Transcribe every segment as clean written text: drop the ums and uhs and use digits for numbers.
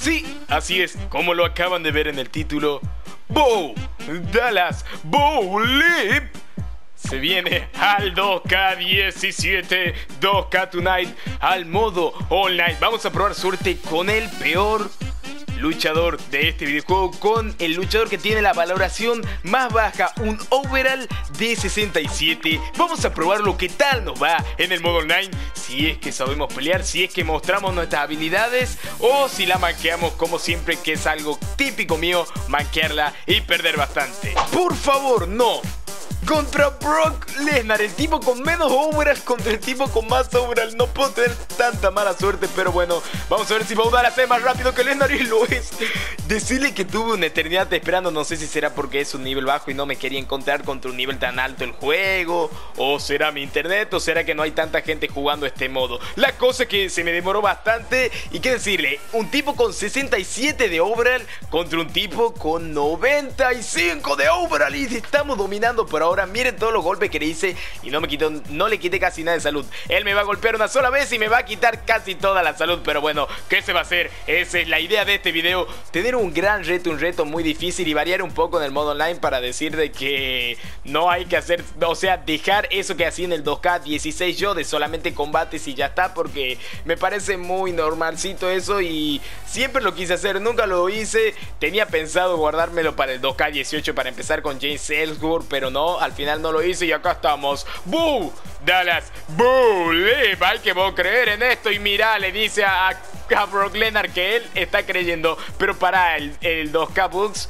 Sí, así es, como lo acaban de ver en el título, Bo Dallas Bowlip se viene al 2K17, 2K Tonight, al modo online. Vamos a probar suerte con el peor luchador de este videojuego, con el luchador que tiene la valoración más baja, un overall de 67. Vamos a probar lo que tal nos va en el modo online, si es que sabemos pelear, si es que mostramos nuestras habilidades o si la manqueamos como siempre, que es algo típico mío, manquearla y perder bastante. Por favor, no. Contra Brock Lesnar, el tipo con menos overall contra el tipo con más overall. No puedo tener tanta mala suerte, pero bueno, vamos a ver si Bo Dallas es más rápido que Lesnar, y lo es. Decirle que tuve una eternidad esperando, no sé si será porque es un nivel bajo y no me quería encontrar contra un nivel tan alto el juego, o será mi internet, o será que no hay tanta gente jugando este modo. La cosa es que se me demoró bastante, y qué decirle, un tipo con 67 de overall contra un tipo con 95 de overall, y estamos dominando por ahora. Miren todos los golpes que le hice y no le quité casi nada de salud. Él me va a golpear una sola vez y me va a quitar casi toda la salud, pero bueno, ¿qué se va a hacer? Esa es la idea de este video, tener un gran reto, un reto muy difícil, y variar un poco en el modo online para decir de que no hay que hacer, o sea, dejar eso que hacía en el 2K16 yo, de solamente combates y ya está, porque me parece muy normalcito eso y siempre lo quise hacer, nunca lo hice. Tenía pensado guardármelo para el 2K18 para empezar con James Ellsworth, pero no, al final no lo hice y acá estamos. Bo Dallas Bowlip, hay que creer en esto. Y mirá, le dice a Brock Lesnar que él está creyendo, pero para el 2K Bugs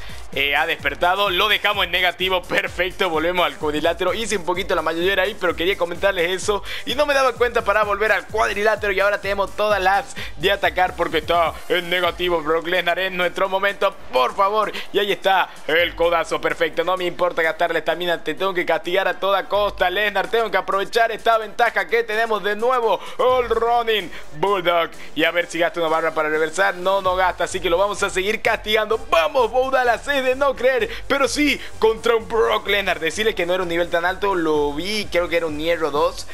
ha despertado, lo dejamos en negativo. Perfecto, volvemos al cuadrilátero. Hice un poquito la mayoría ahí, pero quería comentarles eso y no me daba cuenta para volver al cuadrilátero. Y ahora tenemos todas las de atacar porque está en negativo Brock Lesnar en nuestro momento. Por favor, y ahí está el codazo. Perfecto, no me importa gastar la estamina, te tengo que castigar a toda costa, Lesnar. Tengo que aprovechar esta ventaja que tenemos. De nuevo, All Running Bulldog, y a ver si gasta una barra para reversar. No, no gasta, así que lo vamos a seguir castigando. Vamos, Bo Dallas, de no creer, pero sí, contra un Brock Lesnar. Decirle que no era un nivel tan alto, lo vi, creo que era un hierro 2,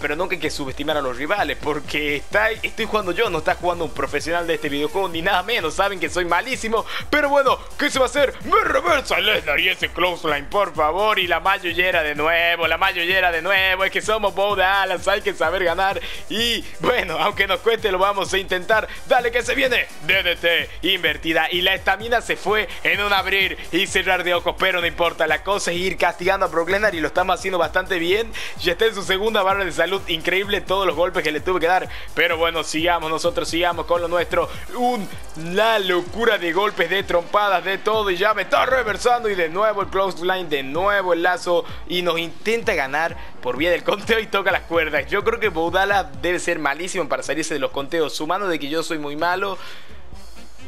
pero nunca hay que subestimar a los rivales, porque estoy jugando yo, no está jugando un profesional de este videojuego, ni nada menos. Saben que soy malísimo, pero bueno, ¿qué se va a hacer? Me reversa Lesnar y ese close line, por favor, y la mayollera de nuevo, la mayollera de nuevo. Es que somos Bo Dallas, hay que saber ganar, y bueno, aunque nos cueste, lo vamos a intentar. Dale que se viene, DDT invertida, y la estamina se fue en una abrir y cerrar de ojos, pero no importa. La cosa es ir castigando a Brock Lesnar y lo estamos haciendo bastante bien. Ya está en su segunda barra de salud, increíble todos los golpes que le tuve que dar, pero bueno, sigamos nosotros, sigamos con lo nuestro. Una locura de golpes, de trompadas, de todo, y ya me está reversando, y de nuevo el close line, de nuevo el lazo, y nos intenta ganar por vía del conteo y toca las cuerdas. Yo creo que Bo Dallas debe ser malísimo para salirse de los conteos, sumando de que yo soy muy malo.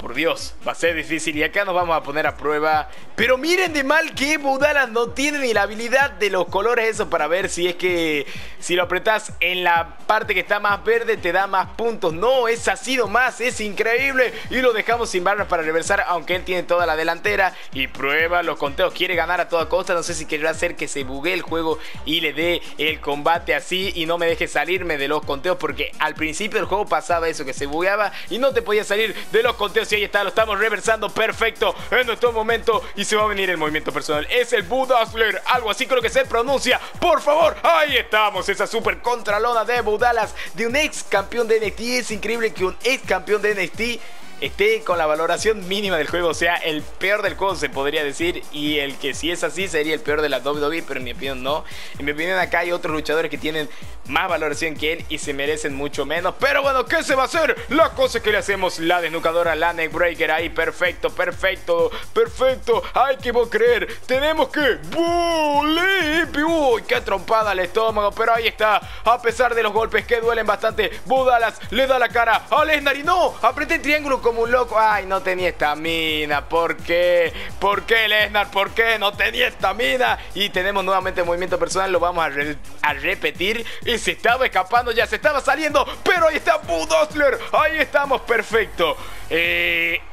Por Dios, va a ser difícil y acá nos vamos a poner a prueba. Pero miren de mal que Bo Dallas no tiene ni la habilidad de los colores eso para ver si es que si lo apretas en la parte que está más verde te da más puntos. No, es así nomás, es increíble. Y lo dejamos sin barras para reversar, aunque él tiene toda la delantera y prueba los conteos. Quiere ganar a toda costa, no sé si querrá hacer que se buguee el juego y le dé el combate así y no me deje salirme de los conteos, porque al principio del juego pasaba eso, que se bugueaba y no te podía salir de los conteos. Sí, ahí está, lo estamos reversando, perfecto, en nuestro momento, y se va a venir el movimiento personal. Es el Bo Dallas, algo así creo que se pronuncia, por favor. Ahí estamos, esa super contralona de Bo Dallas, de un ex campeón de NXT. Es increíble que un ex campeón de NXT esté con la valoración mínima del juego, o sea, el peor del juego se podría decir, y el que si es así sería el peor de la WWE, pero en mi opinión no. En mi opinión acá hay otros luchadores que tienen más valoración que él y se merecen mucho menos, pero bueno, ¿qué se va a hacer? La cosa que le hacemos, la desnucadora, la neckbreaker ahí, perfecto, perfecto, perfecto, hay que creer, tenemos que... Uy, qué trompada al estómago, pero ahí está, a pesar de los golpes que duelen bastante, Bo Dallas le da la cara a Lesnar y no, apreté el triángulo como un loco. Ay, no tenía estamina. ¿Por qué? ¿Por qué, Lesnar? ¿Por qué no tenía estamina? Y tenemos nuevamente movimiento personal, lo vamos a repetir. Y se estaba escapando, ya se estaba saliendo, pero ahí está Bo Dallas. Ahí estamos, perfecto.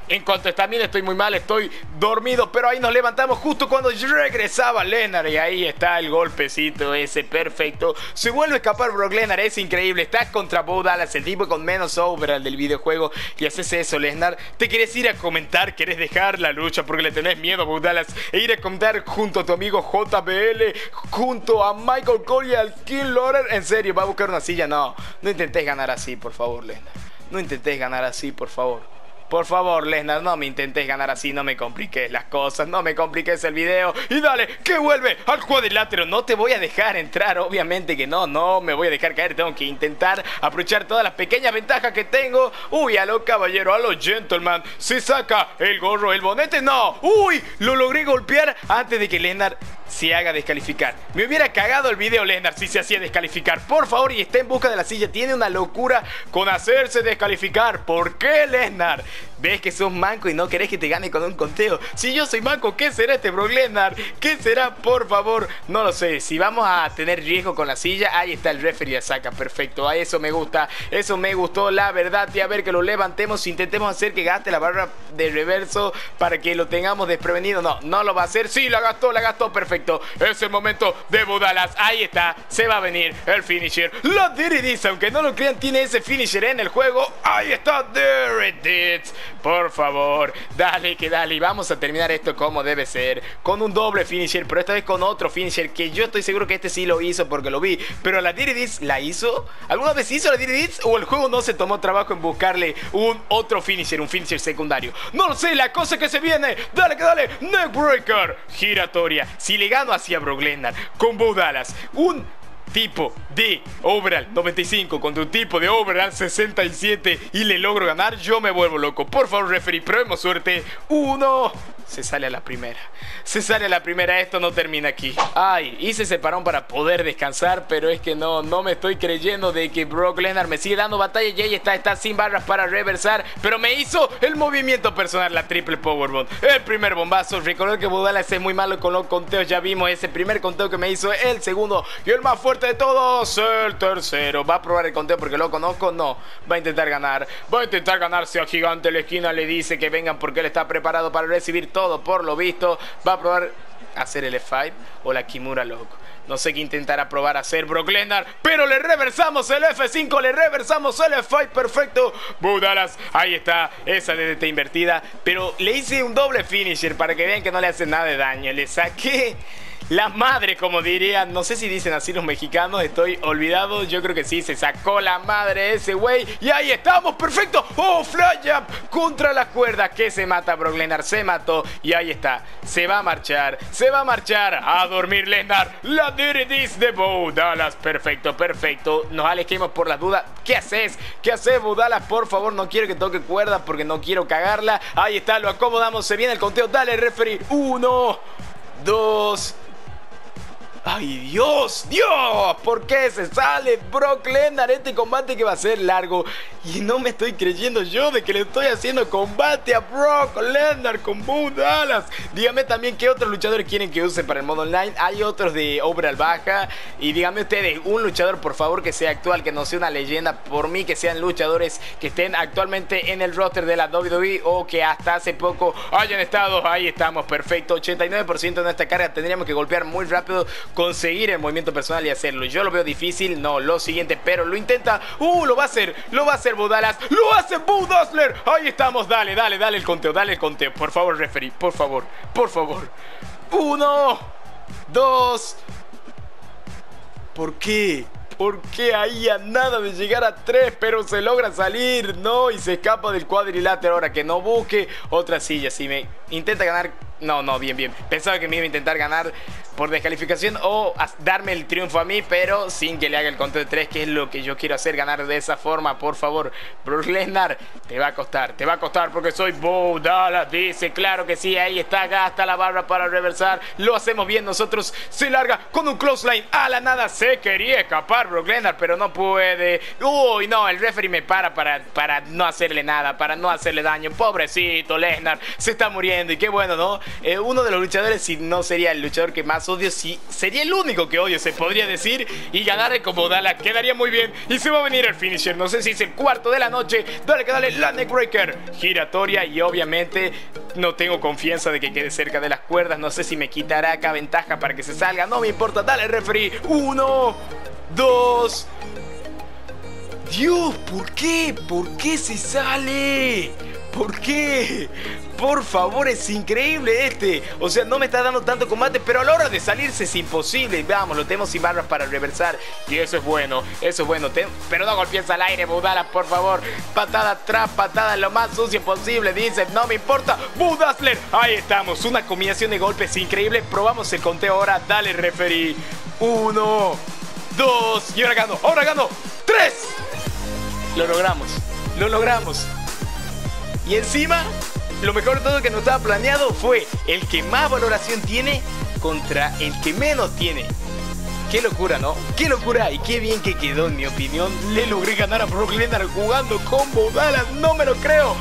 En cuanto a estamina estoy muy mal, estoy dormido, pero ahí nos levantamos justo cuando regresaba Lesnar. Y ahí está el golpecito ese, perfecto. Se vuelve a escapar Brock Lesnar, es increíble. Estás contra Bo Dallas, el tipo con menos overall del videojuego, y haces eso, Lesnar. Te quieres ir a comentar, querés dejar la lucha porque le tenés miedo a Bo Dallas e ir a comentar junto a tu amigo JBL, junto a Michael Cole y al King Lawler. En serio, va a buscar una silla. No, no intentes ganar así, por favor, Lesnar. No intentes ganar así, por favor. Por favor, Lesnar, no me intentes ganar así, no me compliques las cosas, no me compliques el video. Y dale, que vuelve al cuadrilátero. No te voy a dejar entrar, obviamente que no, no me voy a dejar caer. Tengo que intentar aprovechar todas las pequeñas ventajas que tengo. Uy, a lo caballero, a lo gentleman. Se saca el gorro, el bonete, no. Uy, lo logré golpear antes de que Lesnar se haga descalificar. Me hubiera cagado el video, Lesnar, si se hacía descalificar. Por favor, y está en busca de la silla. Tiene una locura con hacerse descalificar. ¿Por qué, Lesnar? ¿Ves que sos manco y no querés que te gane con un conteo? Si yo soy manco, ¿qué será este Brock Lesnar? ¿Qué será, por favor? No lo sé. Si vamos a tener riesgo con la silla, ahí está el referee, la saca. Perfecto, a eso me gusta. Eso me gustó, la verdad. Y a ver que lo levantemos, intentemos hacer que gaste la barra de reverso para que lo tengamos desprevenido. No, no lo va a hacer. Sí, la gastó, perfecto. Es el momento de Bo Dallas. Ahí está, se va a venir el finisher. La DDT, aunque no lo crean, tiene ese finisher en el juego. Ahí está, DDT. Por favor, dale que dale. Y vamos a terminar esto como debe ser, con un doble finisher, pero esta vez con otro finisher, que yo estoy seguro que este sí lo hizo porque lo vi. Pero la DDT, ¿la hizo? ¿Alguna vez hizo la DDT? ¿O el juego no se tomó trabajo en buscarle un otro finisher, un finisher secundario? No lo sé, la cosa que se viene. Dale que dale, neckbreaker, giratoria. Si le gano hacia Brock Lesnar con Bo Dallas, un tipo de overall 95 contra un tipo de overall 67 y le logro ganar, yo me vuelvo loco. Por favor, referee, probemos suerte. Uno, se sale a la primera. Se sale a la primera, esto no termina aquí. Ay, hice ese parón para poder descansar, pero es que no me estoy creyendo de que Brock Lesnar me sigue dando batalla. Y ahí está sin barras para reversar, pero me hizo el movimiento personal, la triple powerbomb, el primer bombazo. Recordad que Bo Dallas es muy malo con los conteos, ya vimos ese primer conteo que me hizo, el segundo y el más fuerte de todos, el tercero. Va a probar el conteo porque lo conozco, no, va a intentar ganar, va a intentar ganarse a Gigante. La esquina le dice que vengan porque él está preparado para recibir todo, por lo visto. Va a probar hacer el F5 o la Kimura Lock. No sé qué intentará probar hacer Brock Lesnar, pero le reversamos el F5, le reversamos el F5, perfecto. Bo Dallas, ahí está, esa DDT invertida, pero le hice un doble finisher para que vean que no le hace nada de daño. Le saqué la madre, como dirían, no sé si dicen así los mexicanos, estoy olvidado, yo creo que sí, se sacó la madre ese güey. Y ahí estamos, perfecto. Oh, fly up contra las cuerdas, que se mata Brock Lesnar, se mató. Y ahí está, se va a marchar a dormir Lesnar. La DDT de Bo Dallas, perfecto, perfecto. Nos alejemos por las dudas. ¿Qué haces? ¿Qué haces, Bo Dallas? Por favor, no quiero que toque cuerda porque no quiero cagarla. Ahí está, lo acomodamos, se viene el conteo, dale referee. Uno, dos... ¡Ay, Dios! ¡Dios! ¿Por qué se sale Brock Lesnar? Este combate que va a ser largo. Y no me estoy creyendo yo de que le estoy haciendo combate a Brock Lesnar con Bo Dallas. Dígame también qué otros luchadores quieren que use para el modo online. Hay otros de overall baja. Y díganme ustedes, un luchador por favor que sea actual, que no sea una leyenda. Por mí que sean luchadores que estén actualmente en el roster de la WWE o que hasta hace poco hayan estado. Ahí estamos, perfecto. 89% de nuestra carga. Tendríamos que golpear muy rápido, conseguir el movimiento personal y hacerlo. Yo lo veo difícil, no, lo siguiente, pero lo intenta. Lo va a hacer, lo va a hacer Bo Dallas, lo hace Bo Dallas. Ahí estamos, dale, dale, dale el conteo, por favor, referee, por favor, por favor. Uno, dos. ¿Por qué? Porque ahí a nada de llegar a 3, pero se logra salir, no, y se escapa del cuadrilátero. Ahora que no busque otra silla, si me intenta ganar, no, bien, bien, pensaba que me iba a intentar ganar por descalificación o darme el triunfo a mí, pero sin que le haga el conteo de 3, que es lo que yo quiero hacer, ganar de esa forma. Por favor, Brock Lesnar, te va a costar porque soy Bo Dallas, dice, claro que sí, ahí está, gasta la barra para reversar, lo hacemos bien nosotros, se larga con un clothesline a la nada, se quería escapar Brock Lesnar, pero no puede. Uy, no, el referee me para no hacerle nada, para no hacerle daño. Pobrecito Lesnar, se está muriendo. Y qué bueno, ¿no? uno de los luchadores, si no sería el luchador que más odio, si sería el único que odio, se podría decir. Y ganarle como Dala quedaría muy bien. Y se va a venir el finisher, no sé si es el cuarto de la noche. Dale que dale, la neckbreaker giratoria, y obviamente no tengo confianza de que quede cerca de las cuerdas. No sé si me quitará acá ventaja para que se salga, no me importa. Dale, referee, 1, 2. Dios, ¿por qué? ¿Por qué se sale? ¿Por qué? Por favor, es increíble este. O sea, no me está dando tanto combate, pero a la hora de salirse es imposible. Vamos, lo tenemos sin barras para reversar. Y eso es bueno, eso es bueno. Pero no golpees al aire, Budala, por favor. Patada atrás, patada lo más sucio posible. Dice, no me importa. Budasler, ahí estamos. Una combinación de golpes increíble. Probamos el conteo ahora. Dale, referee. 1, 2. Y ahora gano. 3. Lo logramos, lo logramos. Y encima, lo mejor de todo que no estaba planeado fue el que más valoración tiene contra el que menos tiene. Qué locura, ¿no? Qué locura y qué bien que quedó, en mi opinión. Le logré ganar a Brock Lesnar jugando con Dallas, no me lo creo.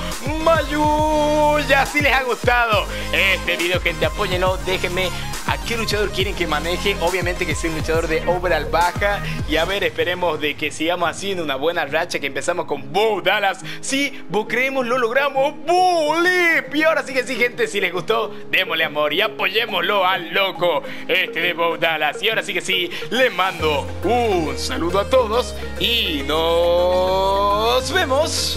Mayuya, si les ha gustado este video, gente, apóyenlo, déjenme a qué luchador quieren que maneje. Obviamente que sea un luchador de overall baja. Y a ver, esperemos de que sigamos haciendo una buena racha, que empezamos con Bo Dallas. Sí, Bo, creemos, lo logramos. Bulip. Y ahora sí que sí, gente, si les gustó, démosle amor y apoyémoslo al loco este de Bo Dallas. Y ahora sí que sí, les mando un saludo a todos y nos vemos.